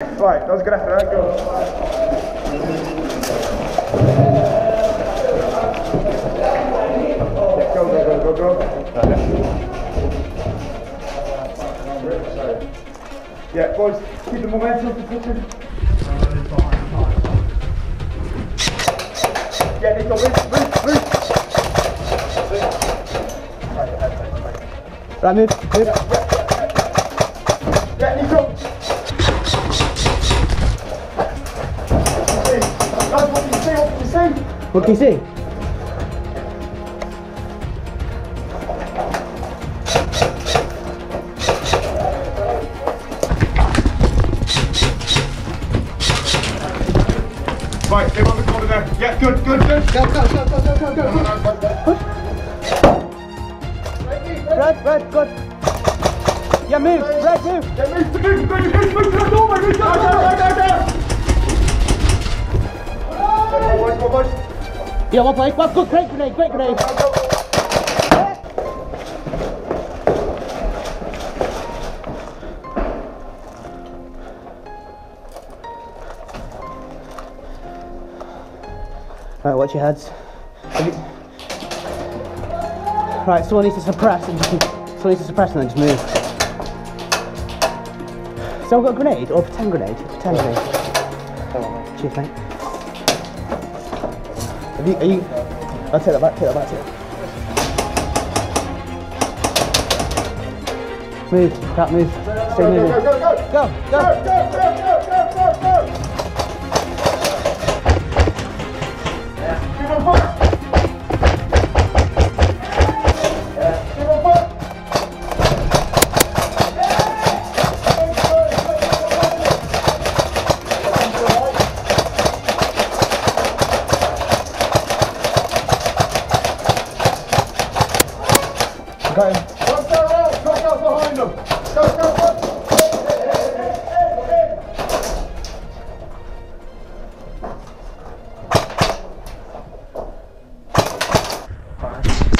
Right, that was good after that. Go. Yeah, boys, keep the momentum for pushing. Yeah, Nicco, move. Run it, yeah, Nicco. What can you see? Right, stay on the corner there. Yeah, good, good, good. Go. Red, good. Yeah, move, Red, move. Move to the door, mate. Go. Yeah, one play, one good, great grenade. Right, watch your heads. Right, someone needs to suppress and then just move. Someone got a grenade or pretend grenade. Cheers, mate. Are you? I'll take that back. Move, can't move. Stay moving. Got him. Drop down behind them. Go.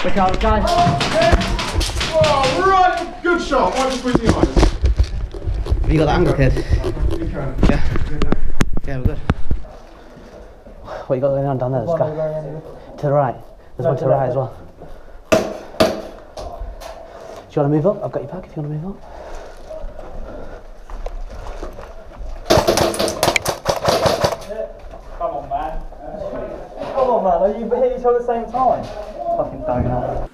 Look out, guys. Alright, good shot. Why just with you guys? Have you got the angle, kid? Yeah, we're good. What you got going on down there? There's guy. To the right. There's one to the right as well. Do you want to move up? I've got your pack if you want to move up. Come on, man. Are you hitting each other at the same time? Fucking donut.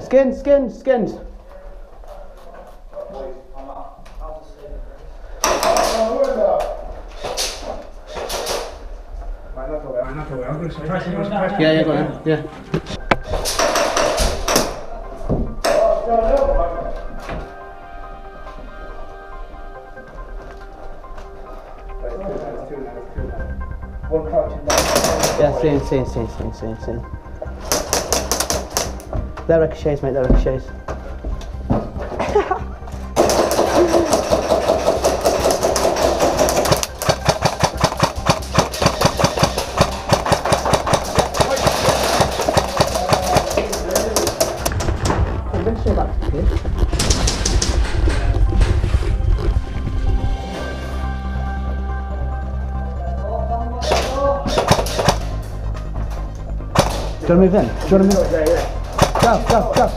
Skins. Yeah, go on. Yeah. Yeah, same. They're ricochets, mate, they're ricochets. I'm going to show that to you. Do you want to move in? Yeah.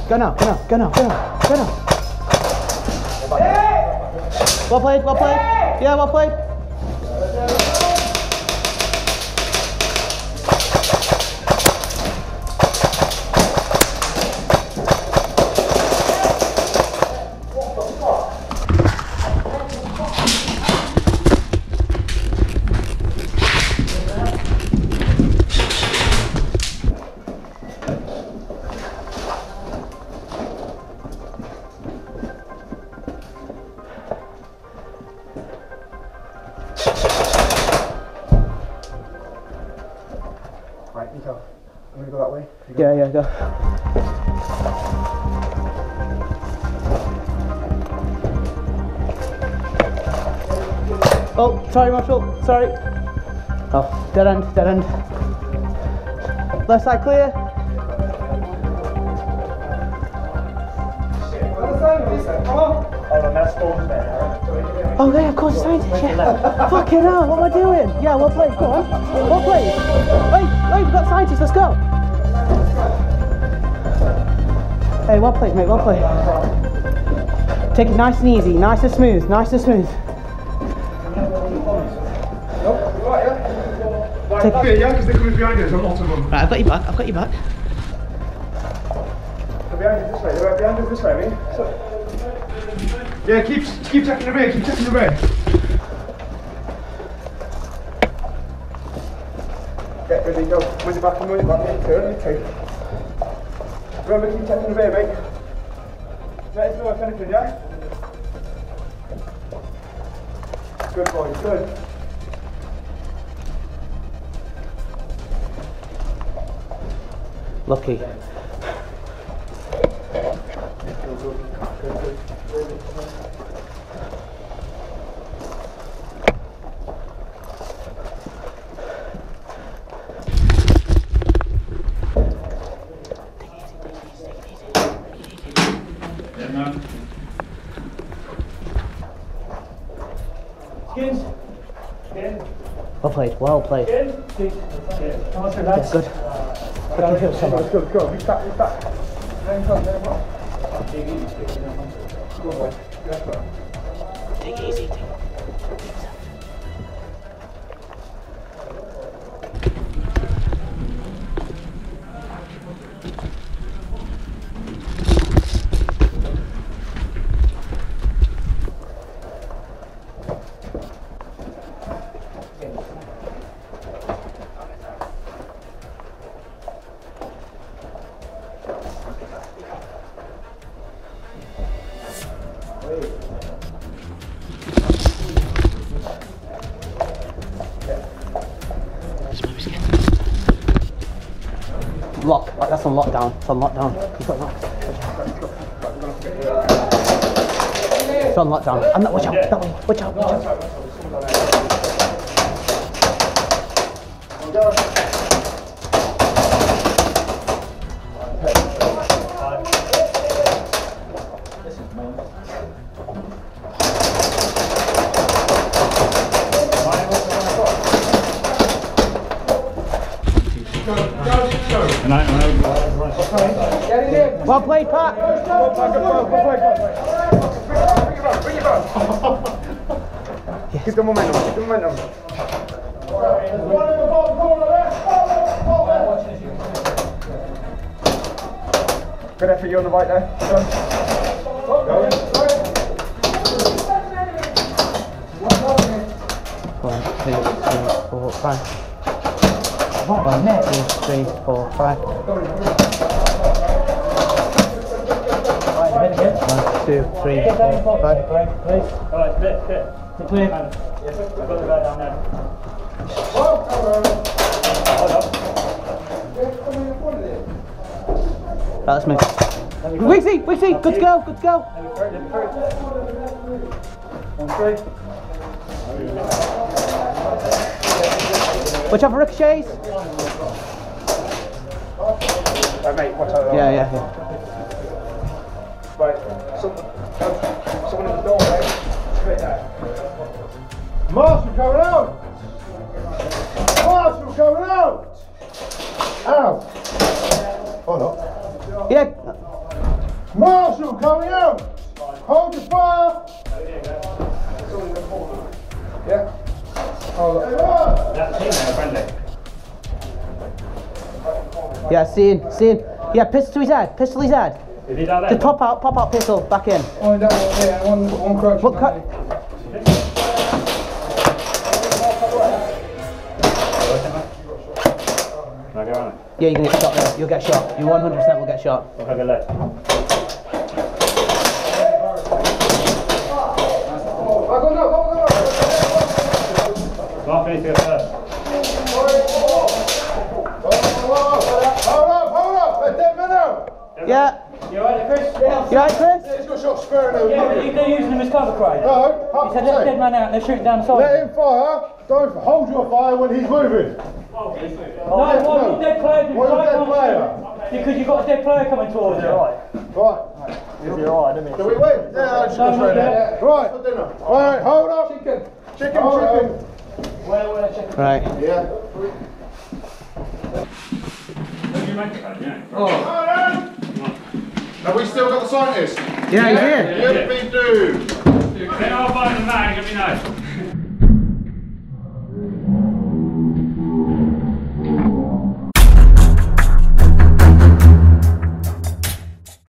Go now. Hey! Well played. Hey! Yeah, well played. Right, Nicco, I'm going to go that way. Yeah, go. Oh, sorry, Marshall, sorry. Oh, dead end, dead end. Left side clear. Oh, yeah, of course, scientist, yeah. Fucking hell, what am I doing? Yeah, well played, go on. Well played. Wait, we've got scientists, let's go. Hey, well played, mate, well played. Take it nice and easy, nice and smooth, nice and smooth. Yeah, because they're coming behind you, there's a lot of them. Right, I've got you back, I've got you back. They're behind us this way, they're behind us this way, I mean. So, yeah, keep checking the rear, keep checking the rear. Get ready, go. Move it back, turn. Remember, keep checking the rear, mate. Let us know if anything, yeah? Good boy, good. Lucky. Well played, well played. That's good. Let's go. He's back. Take it easy. Go on, boy. Take it easy. Lock, that's on lockdown, it's on lockdown. You've got lock. It's on lockdown. I'm not, watch out, that way, Well played, Pat! Bring it back! Yes. Keep the momentum, Good effort, you on the right there. Go. 1, 2, 3, 4, 5. 1, 2, 3, 4, 5. 1, 2, 3, 4, 5. Alright, clear. Yes, I've got the guy down there. Hold on. That's me. Wixie, good to go. Watch out for ricochets. Right, mate, watch out. Yeah. Right, someone in the door, right? Straight out. Marshall coming out! Out! Oh no. Yeah. Marshall coming out! Hold your fire! Yeah. Yeah, seen. Yeah, pistol to his head, Just pop out, pistol, back in. One crouch. What crouch? Yeah, you're going to get shot there. You'll get shot. You 100% will get shot. Okay, left. Yeah. Chris. Yeah, you like Chris? Yeah, he's got shots firing over. Yeah, they're using him as cover, Craig. No, he's had a dead man out and they're shooting down the side. Let him fire. Don't hold your fire when he's moving. Oh, he's moving. No, why no. Dead player? Why a dead player? Because you've got a dead player coming towards you. Right. You'll be alright, isn't it? Do we win? Yeah, I just got thrown out. Right. Alright, hold up. Chicken. Chicken, chicken. Where, chicken? Right. Yeah. Did you make it? Yeah. Oh. Have we still got the scientist? Yeah, he's here. Yippee-doo. If they are buying the mag, let me know.